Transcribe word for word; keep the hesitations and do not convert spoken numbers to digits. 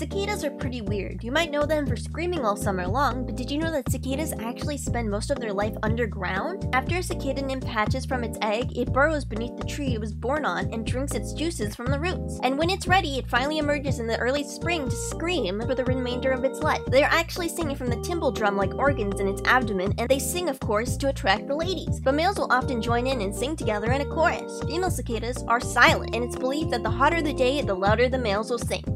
Cicadas are pretty weird. You might know them for screaming all summer long, but did you know that cicadas actually spend most of their life underground? After a cicada nymph hatches from its egg, it burrows beneath the tree it was born on and drinks its juices from the roots. And when it's ready, it finally emerges in the early spring to scream for the remainder of its life. They are actually singing from the timbrel drum-like organs in its abdomen, and they sing, of course, to attract the ladies. But males will often join in and sing together in a chorus. Female cicadas are silent, and it's believed that the hotter the day, the louder the males will sing.